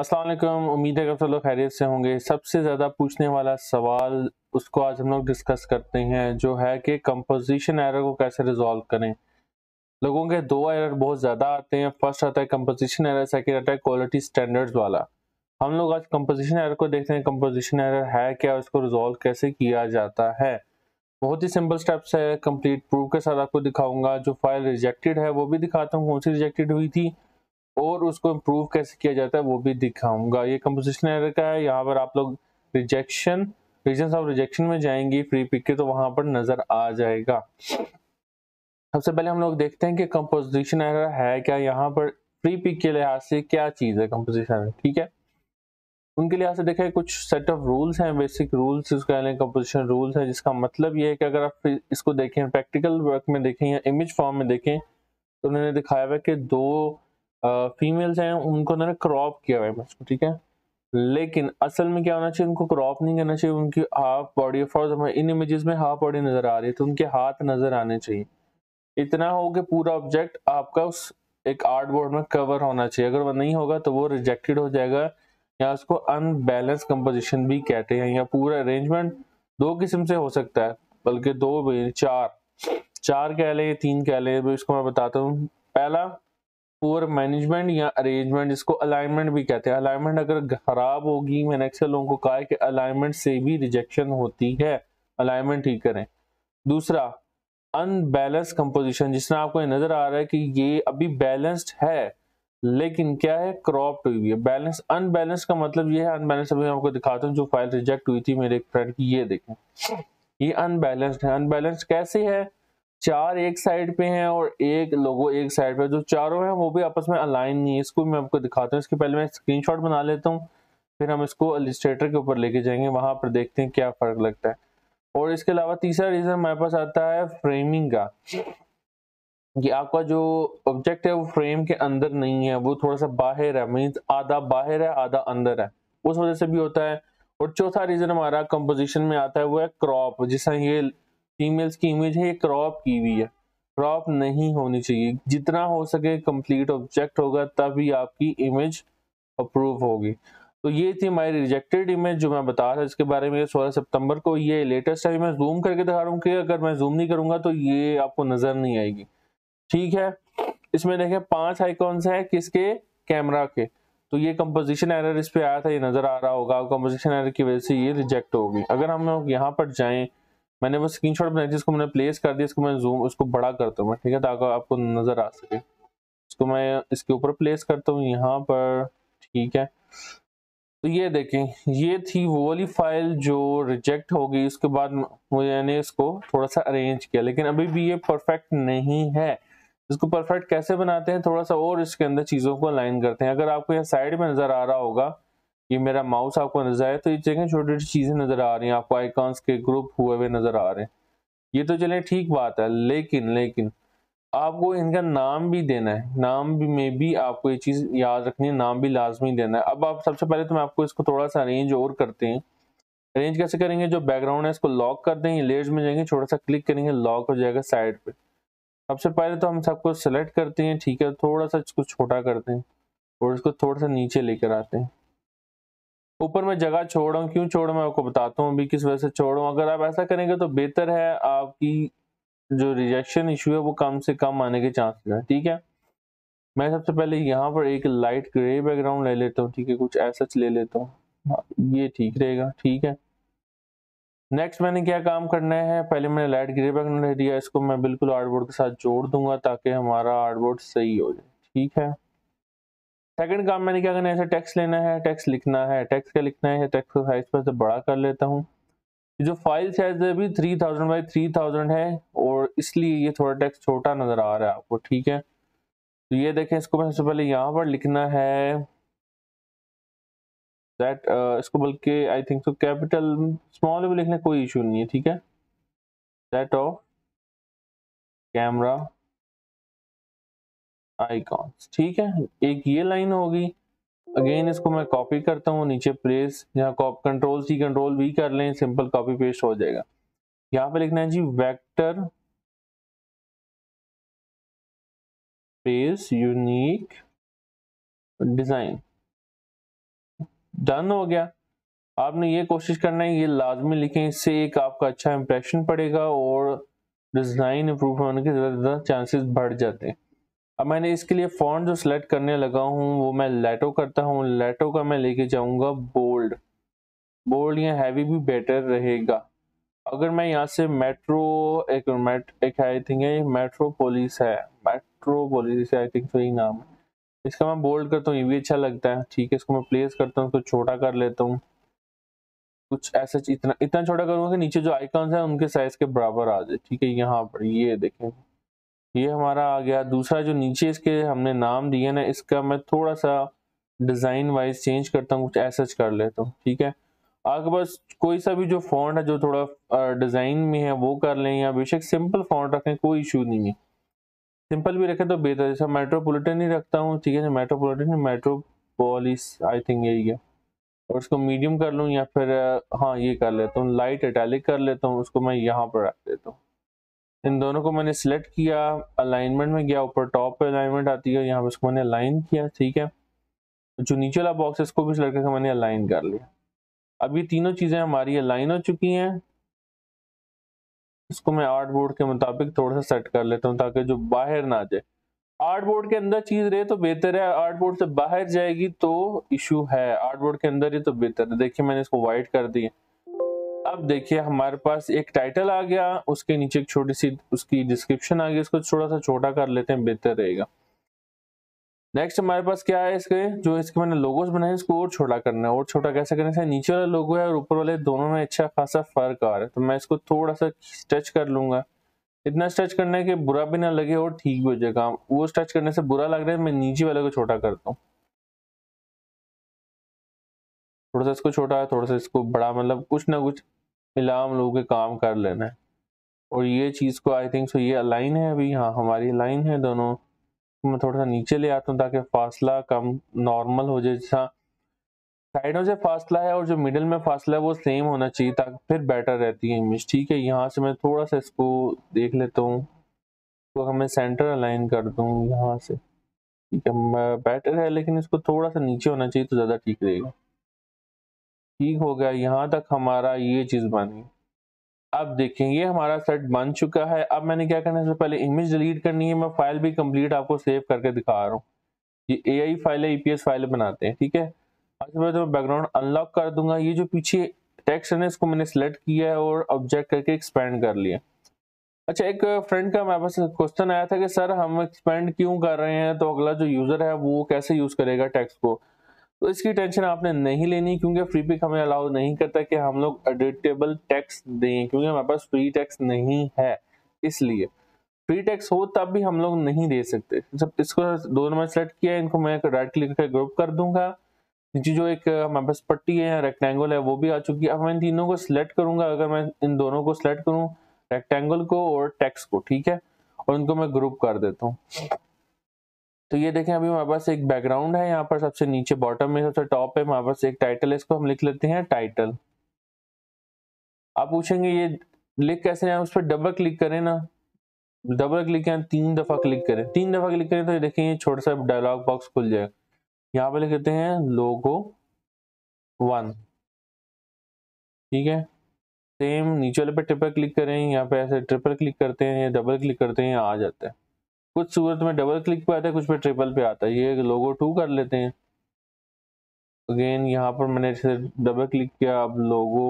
अस्सलाम वालेकुम, उम्मीद है कि आप सब लोग खैरियत से होंगे। सबसे ज़्यादा पूछने वाला सवाल, उसको आज हम लोग डिस्कस करते हैं, जो है कि कंपोजिशन एरर को कैसे रिजॉल्व करें। लोगों के दो एरर बहुत ज़्यादा आते हैं। फर्स्ट आता है कंपोजिशन एरर, सेकंड आता है क्वालिटी स्टैंडर्ड्स वाला। हम लोग आज कंपोजिशन एरर को देखते हैं, कंपोजिशन एरर है क्या, उसको रिजॉल्व कैसे किया जाता है। बहुत ही सिंपल स्टेप्स है, कंप्लीट प्रूफ के साथ आपको दिखाऊंगा। जो फाइल रिजेक्टेड है वो भी दिखाता हूँ, कौन सी रिजेक्टेड हुई थी और उसको इम्प्रूव कैसे किया जाता है वो भी दिखाऊंगा। ये कंपोजिशन एरर का है। यहाँ पर आप लोग रीजंस ऑफ रिजेक्शन में जाएंगी फ्री पिक के, तो वहाँ पर नज़र आ जाएगा। सबसे पहले हम लोग देखते हैं कि कंपोजिशन एरर है क्या। यहाँ पर फ्री पिक के लिहाज से क्या चीज़ है कंपोजिशन एरर, ठीक है। उनके लिहाज से देखें, कुछ सेट ऑफ रूल्स हैं, बेसिक रूल्स इसको कह लें, कंपोजिशन रूल्स हैं, जिसका मतलब ये है कि अगर आप इसको देखें, प्रैक्टिकल वर्क में देखें या इमेज फॉर्म में देखें, तो उन्होंने दिखाया हुआ कि दो फीमेल्स हैं, उनको उन्होंने क्रॉप किया हुआ है इमेज को, ठीक है। लेकिन असल में क्या होना चाहिए, उनको क्रॉप नहीं करना चाहिए। उनकी half body, for example in images में हाफ बॉडी नज़र आ रही है, तो उनके हाथ नज़र आने चाहिए। इतना हो कि पूरा ऑब्जेक्ट आपका उस एक आर्ट बोर्ड में कवर होना चाहिए। अगर वो नहीं होगा तो वो रिजेक्टेड हो जाएगा, या उसको अनबैलेंस कंपोजिशन भी कहते हैं। या पूरा अरेंजमेंट दो किस्म से हो सकता है, बल्कि दो चार कह लें, तीन कह लें, तो इसको मैं बताता हूँ। पहला पूअर मैनेजमेंट या अरेंजमेंट, इसको अलाइनमेंट भी कहते हैं। अलाइनमेंट अगर खराब होगी, मैंने अक्सर लोगों को कहा है कि अलाइनमेंट से भी रिजेक्शन होती है, अलाइनमेंट ठीक करें। दूसरा अनबैलेंस कंपोजिशन, जिसमें आपको नजर आ रहा है कि ये अभी बैलेंस्ड है लेकिन क्या है, क्रॉप्ड हुई है। बैलेंस अनबैलेंस का मतलब ये है, अनबैलेंस अभी मैं आपको दिखाता हूँ, जो फाइल रिजेक्ट हुई थी मेरे एक फ्रेंड की, ये देखें ये अनबैलेंस्ड है। अनबैलेंस कैसे है, चार एक साइड पे हैं और एक लोगो एक साइड पे, जो चारों हैं वो भी आपस में अलाइन नहीं है। इसको मैं आपको दिखाता हूँ, इसके पहले मैं स्क्रीनशॉट बना लेता हूँ, फिर हम इसको इलस्ट्रेटर के ऊपर लेके जाएंगे, वहां पर देखते हैं क्या फर्क लगता है। और इसके अलावा तीसरा रीजन हमारे पास आता है फ्रेमिंग का, कि आपका जो ऑब्जेक्ट है वो फ्रेम के अंदर नहीं है, वो थोड़ा सा बाहर है, मीन्स आधा बाहर है आधा अंदर है, उस वजह से भी होता है। और चौथा रीजन हमारा कंपोजिशन में आता है वो है क्रॉप, जिसमें ये फीमेल्स की इमेज है, ये क्रॉप की हुई है। क्रॉप नहीं होनी चाहिए, जितना हो सके कंप्लीट ऑब्जेक्ट होगा तभी आपकी इमेज अप्रूव होगी। तो ये थी हमारी रिजेक्टेड इमेज जो मैं बता रहा हूँ इसके बारे में, 16 सितंबर को। ये लेटेस्ट है, मैं जूम करके दिखा रहा हूँ कि अगर मैं जूम नहीं करूँगा तो ये आपको नजर नहीं आएगी, ठीक है। इसमें देखें 5 आइकॉन्स हैं, किसके, कैमरा के। तो ये कंपोजिशन एरर इस पर आया था, ये नजर आ रहा होगा। कंपोजिशन एरर की वजह से ये रिजेक्ट होगी। अगर हम लोग यहाँ पर जाएं, मैंने वो स्क्रीनशॉट बनाई थी, इसको मैंने प्लेस कर दिया, इसको मैं जूम उसको बड़ा करता हूँ मैं, ठीक है, ताकि आपको नजर आ सके। इसको मैं इसके ऊपर प्लेस करता हूँ यहाँ पर, ठीक है। तो ये देखें, ये थी वो वाली फाइल जो रिजेक्ट हो गई। उसके बाद मैंने इसको थोड़ा सा अरेंज किया, लेकिन अभी भी ये परफेक्ट नहीं है। इसको परफेक्ट कैसे बनाते हैं, थोड़ा सा और इसके अंदर चीज़ों को अलाइन करते हैं। अगर आपको यहाँ साइड में नज़र आ रहा होगा, ये मेरा माउस आपको नजर आए, तो ये देखें छोटी छोटी चीज़ें नज़र आ रही हैं आपको, आइकॉन्स के ग्रुप हुए हुए नज़र आ रहे हैं। ये तो चले ठीक बात है, लेकिन आपको इनका नाम भी देना है। नाम भी में भी आपको ये चीज़ याद रखनी है, नाम भी लाजमी देना है। अब आप सबसे पहले तो मैं आपको इसको थोड़ा सा अरेंज और करते हैं। अरेंज कैसे करेंगे, जो बैकग्राउंड है इसको लॉक कर देंगे, लेयर्स में जाएंगे, छोटा सा क्लिक करेंगे, लॉक हो जाएगा साइड पर। सबसे पहले तो हम सबको सेलेक्ट करते हैं, ठीक है, थोड़ा सा इसको छोटा करते हैं और इसको थोड़ा सा नीचे लेकर आते हैं। ऊपर मैं जगह छोड़ रहा हूँ, क्यों छोड़ रहा हूँ मैं आपको बताता हूँ अभी किस वजह से छोड़ रहा हूँ। अगर आप ऐसा करेंगे तो बेहतर है, आपकी जो रिजेक्शन इशू है वो कम से कम आने के चांसेस हैं, ठीक है। मैं सबसे पहले यहाँ पर एक लाइट ग्रे बैकग्राउंड ले लेता हूँ, ठीक है, कुछ ऐसा ले लेता हूँ, ये ठीक रहेगा, ठीक है। नेक्स्ट मैंने क्या काम करना है, पहले मैंने लाइट ग्रे बैकग्राउंड ले दिया, इसको मैं बिल्कुल आर्टबोर्ड के साथ जोड़ दूंगा ताकि हमारा आर्टबोर्ड सही हो जाए, ठीक है। सेकंड काम मैंने क्या करना है, ऐसे टेक्स्ट लेना है, टेक्स्ट लिखना है। टेक्स्ट क्या लिखना है, टेक्स्ट का साइज पर से बड़ा कर लेता हूँ। जो फाइल साइज है अभी 3000 बाई 3000 है, और इसलिए ये थोड़ा टेक्स्ट छोटा नजर आ रहा है आपको, ठीक है। तो ये देखें, इसको सबसे पहले यहाँ पर लिखना है दैट इसको, बल्कि I think so capital small में लिखने कोई इशू नहीं है, ठीक है। दैट ऑफ कैमरा आइकॉन्स, ठीक है, एक ये लाइन होगी। अगेन इसको मैं कॉपी करता हूँ, नीचे प्लेस, यहाँ कंट्रोल वी कर लें, सिंपल कॉपी पेस्ट हो जाएगा। यहाँ पे लिखना है जी vector space unique design, done हो गया। आपने ये कोशिश करना है ये लाजमी लिखें, इससे एक आपका अच्छा इंप्रेशन पड़ेगा और डिज़ाइन इम्प्रूव होने के ज़्यादा चांसेस बढ़ जाते हैं। अब मैंने इसके लिए फ़ॉन्ट जो सिलेक्ट करने लगा हूँ वो मैं लेटो करता हूँ। लेटो का मैं लेके जाऊँगा बोल्ड, बोल्ड या हैवी भी बेटर रहेगा। अगर मैं यहाँ से मेट्रो एक आई थिंक है मेट्रोपोलिस है, मेट्रोपोलिस आई थिंक वही नाम है इसका, मैं बोल्ड करता हूँ, ये भी अच्छा लगता है। ठीक है, इसको मैं प्लेस करता हूँ, इसको छोटा कर लेता हूँ, कुछ ऐसा इतना छोटा करूँगा कि नीचे जो आइकॉन्स हैं उनके साइज के बराबर आ जाए। ठीक है, यहाँ पर ये देखें ये हमारा आ गया। दूसरा जो नीचे इसके हमने नाम दिए ना, इसका मैं थोड़ा सा डिज़ाइन वाइज चेंज करता हूँ, कुछ ऐसा कर लेता हूँ। ठीक है, आपके पास कोई सा भी जो फॉन्ट है जो थोड़ा डिज़ाइन में है वो कर लें, या बेशक सिंपल फॉन्ट रखें, कोई इशू नहीं है। सिंपल भी रखें तो बेहतर, जैसा मेट्रोपोलिटन ही रखता हूँ। ठीक है, मेट्रोपोलिटन मेट्रोपोलिस आई थिंक यही है। और इसको मीडियम कर लूँ या फिर हाँ ये कर लेता हूँ, लाइट इटैलिक कर लेता हूँ, उसको मैं यहाँ पर रख देता हूँ। इन दोनों को मैंने सेलेक्ट किया, अलाइनमेंट में गया, ऊपर टॉप पे अलाइनमेंट आती है, यहाँ पर इसको मैंने अलाइन किया। ठीक है, जो नीचे वाला बॉक्स है इसको भी सेलेक्ट करके मैंने अलाइन कर लिया। अब ये तीनों चीज़ें हमारी अलाइन हो चुकी हैं। इसको मैं आर्ट बोर्ड के मुताबिक थोड़ा सा सेट कर लेता हूँ ताकि जो बाहर ना जाए। आर्ट बोर्ड के अंदर चीज़ रहे तो बेहतर है, आर्ट बोर्ड से बाहर जाएगी तो इशू है। आर्ट बोर्ड के अंदर ही तो बेहतर है। देखिए मैंने इसको वाइट कर दिया। अब देखिए हमारे पास एक टाइटल आ गया, उसके नीचे एक छोटी सी उसकी डिस्क्रिप्शन आ गई, इसको थोड़ा सा छोटा कर लेते हैं, बेहतर रहेगा। नेक्स्ट हमारे पास क्या है, इसके जो इसके मैंने लोगोस बनाए इसको और छोटा करना है। और छोटा कैसे करना है, नीचे वाला लोगो है और ऊपर वाले दोनों में अच्छा खासा फर्क आ रहा है, तो मैं इसको थोड़ा सा स्ट्रेच कर लूंगा। इतना स्ट्रेच करना है कि बुरा भी ना लगे और ठीक भी हो जाए काम। वो स्ट्रेच करने से बुरा लग रहा है, मैं नीचे वाले को छोटा करता हूँ, थोड़ा सा इसको छोटा है, थोड़ा सा इसको बड़ा, मतलब कुछ ना कुछ मिलाम लोगों के काम कर लेना है। और ये चीज़ को आई थिंक सो ये अलाइन है अभी, हाँ हमारी लाइन है दोनों। मैं थोड़ा सा नीचे ले आता हूँ ताकि फासला कम नॉर्मल हो जाए। जैसा साइडों से फासला है और जो मिडिल में फासला है वो सेम होना चाहिए ताकि फिर बेटर रहती है इमेज। ठीक है, यहाँ से मैं थोड़ा सा इसको देख लेता हूँ, तो हमें सेंटर अलाइन कर दूँ यहाँ से। ठीक है, बेटर है, लेकिन इसको थोड़ा सा नीचे होना चाहिए तो ज़्यादा ठीक रहेगा। ठीक हो गया, यहाँ तक हमारा ये चीज़ बनी। अब देखें ये हमारा सेट बन चुका है। अब मैंने क्या करना है, सबसे पहले इमेज डिलीट करनी है। मैं फाइल भी कंप्लीट आपको सेव करके दिखा रहा हूँ, ये एआई फाइल है, ईपीएस फाइल बनाते हैं। ठीक है, अच्छा मैं तो बैकग्राउंड अनलॉक कर दूंगा। ये जो पीछे टेक्स्ट है ना इसको मैंने सेलेक्ट किया है और ऑब्जेक्ट करके एक्सपेंड कर लिया। अच्छा, एक फ्रेंड का मेरे पास क्वेश्चन आया था कि सर हम एक्सपेंड क्यों कर रहे हैं, तो अगला जो यूज़र है वो कैसे यूज़ करेगा टेक्स्ट को, तो इसकी टेंशन आपने नहीं लेनी क्योंकि फ्री पिक हमें अलाउ नहीं करता कि हम लोग एडिटेबल टेक्स्ट दें, क्योंकि हमारे पास फ्री टेक्स्ट नहीं है। इसलिए फ्री टेक्स्ट हो तब भी हम लोग नहीं दे सकते। जब इसको दोनों में सेलेक्ट किया, इनको मैं राइट क्लिक करके ग्रुप कर दूंगा। नीचे जो एक हमारे पास पट्टी है या रेक्टेंगल है वो भी आ चुकी है। अब मैं इन तीनों को सिलेक्ट करूंगा, अगर मैं इन दोनों को सिलेक्ट करूँ, रेक्टेंगल को और टेक्स्ट को, ठीक है, और इनको मैं ग्रुप कर देता हूँ। तो ये देखें अभी हमारे पास एक बैकग्राउंड है, यहाँ पर सबसे नीचे बॉटम में सबसे टॉप पे हमारे पास एक टाइटल है, इसको हम लिख लेते हैं टाइटल। आप पूछेंगे ये लिख कैसे है, उस पर डबल क्लिक करें ना, डबल क्लिक करें, तीन दफ़ा क्लिक करें, तीन दफ़ा क्लिक करें तो ये देखें ये छोटा सा डायलॉग बॉक्स खुल जाएगा। यहाँ पर लिख लेते हैं लोगो 1, ठीक है, सेम नीचे वाले पर ट्रिपल क्लिक करें, यहाँ पे ऐसे ट्रिपल क्लिक करते हैं या डबल क्लिक करते हैं, आ जाता है। कुछ सूरत में डबल क्लिक पे आता है, कुछ पे ट्रिपल पे आता है। ये लोगो 2 कर लेते हैं, अगेन यहाँ पर मैंने डबल क्लिक किया, अब लोगो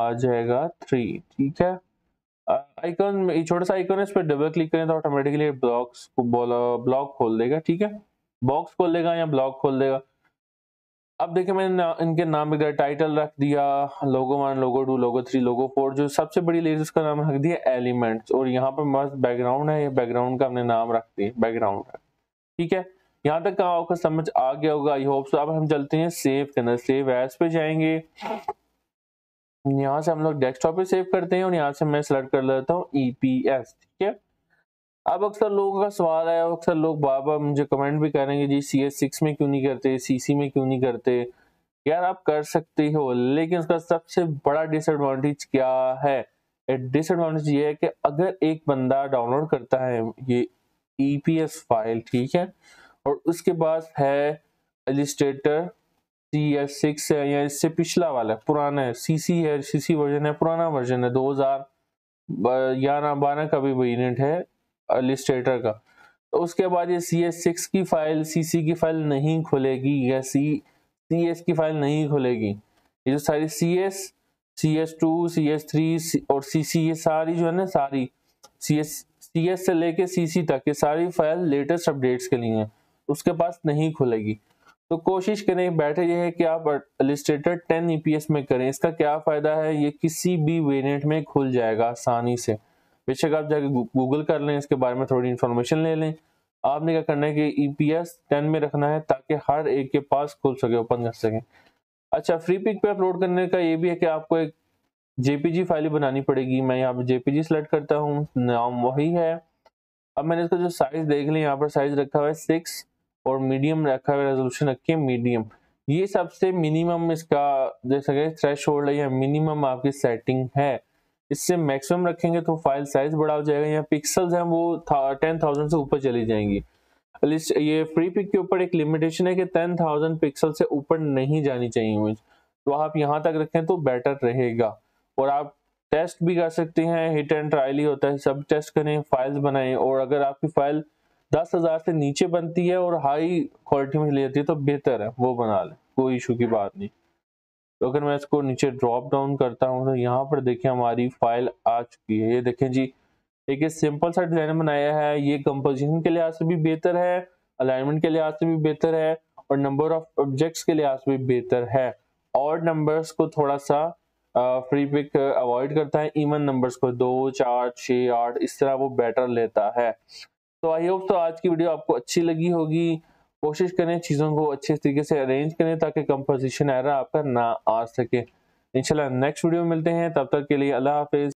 आ जाएगा 3, ठीक है। आइकॉन छोटा सा आइकॉन है, इस पर डबल क्लिक करें तो ऑटोमेटिकली ब्लॉक खोल देगा, ठीक है, बॉक्स खोल देगा या ब्लॉक खोल देगा। अब देखिए मैंने इनके नाम इधर टाइटल रख दिया, लोगो 1, लोगो 2, लोगो 3, लोगो 4, जो सबसे बड़ी लेयर उसका नाम रख दिया एलिमेंट्स। और यहाँ पर मस्त बैकग्राउंड है, ये बैकग्राउंड का हमने नाम रख दिया बैकग्राउंड है, ठीक है। यहाँ तक कहाँ आपको समझ आ गया होगा, आई होप सो। अब हम चलते हैं सेव के अंदर, सेव एज पे जाएंगे, यहाँ से हम लोग डेस्कटॉप पे सेव करते हैं और यहाँ से मैं सेलेक्ट कर लेता हूँ ईपीएस, ठीक है। अब अक्सर लोगों का सवाल है, अक्सर लोग बार बार मुझे कमेंट भी करेंगे जी CS6 में क्यों नहीं करते, CC में क्यों नहीं करते। यार आप कर सकते हो, लेकिन उसका सबसे बड़ा डिसएडवांटेज क्या है, डिसएडवांटेज ये है कि अगर एक बंदा डाउनलोड करता है ये EPS फाइल, ठीक है, और उसके बाद है इलस्ट्रेटर CS6 है या इससे पिछला वाला पुराना है, CC है, CC वर्जन है, पुराना वर्जन है 2011-12 का भी वेरिएंट है इलस्ट्रेटर का, तो उसके बाद ये CS6 की फाइल CC की फाइल नहीं खुलेगी या CS की फाइल नहीं खुलेगी। ये जो सारी CS, CS2, CS3 और CC ये सारी जो है ना सारी CS से लेके CC तक ये सारी फाइल लेटेस्ट अपडेट्स के लिए उसके पास नहीं खुलेगी। तो कोशिश करें बैठे ये है कि आप इलस्ट्रेटर 10 EPS में करें, इसका क्या फ़ायदा है, ये किसी भी वेरिएंट में खुल जाएगा आसानी से। बेशक आप जाके गूगल कर लें, इसके बारे में थोड़ी इन्फॉर्मेशन ले लें। आपने क्या करना है कि EPS 10 में रखना है ताकि हर एक के पास खुल सके, ओपन कर सकें। अच्छा, फ्री पिक पे अपलोड करने का ये भी है कि आपको एक JPG फाइल बनानी पड़ेगी। मैं यहाँ पर JPG सेलेक्ट करता हूँ, नाम वही है। अब मैंने इसका जो साइज़ देख लिया, यहाँ पर साइज़ रखा हुआ है 6 और मीडियम रखा हुआ है, रेजोल्यूशन रखिए मीडियम। ये सबसे मिनिमम इसका जैसा कि थ्रेश होल्ड है या मिनिमम आपकी सेटिंग है। इससे मैक्सिमम रखेंगे तो फाइल साइज बड़ा हो जाएगा या पिक्सल्स हैं वो 10,000 से ऊपर चली जाएंगी। ये फ्री पिक के ऊपर एक लिमिटेशन है कि 10,000 पिक्सल से ऊपर नहीं जानी चाहिए इमेज, तो आप यहाँ तक रखें तो बेटर रहेगा। और आप टेस्ट भी कर सकते हैं, हिट एंड ट्रायल ही होता है, सब टेस्ट करें, फाइल्स बनाएं। और अगर आपकी फाइल 10,000 से नीचे बनती है और हाई क्वालिटी में चली जाती है तो बेहतर है वो बना लें, कोई इशू की बात नहीं। तो अगर मैं इसको नीचे ड्रॉप डाउन करता हूँ तो यहाँ पर देखें हमारी फाइल आ चुकी है। ये देखें जी, एक सिंपल सा डिजाइन बनाया है। ये कंपोजिशन के लिहाज से भी बेहतर है, अलाइनमेंट के लिहाज से भी बेहतर है और नंबर ऑफ ऑब्जेक्ट्स के लिहाज से भी बेहतर है। ऑड नंबर्स को थोड़ा सा फ्री पिक अवॉइड करता है, इवन नंबर्स को 2, 4, 6, 8 इस तरह वो बेटर लेता है। तो आई होप तो आज की वीडियो आपको अच्छी लगी होगी। कोशिश करें चीज़ों को अच्छे तरीके से अरेंज करें ताकि कंपोजिशन एरर आपका ना आ सके। इंशाल्लाह नेक्स्ट वीडियो में मिलते हैं, तब तक के लिए अल्लाह हाफिज़।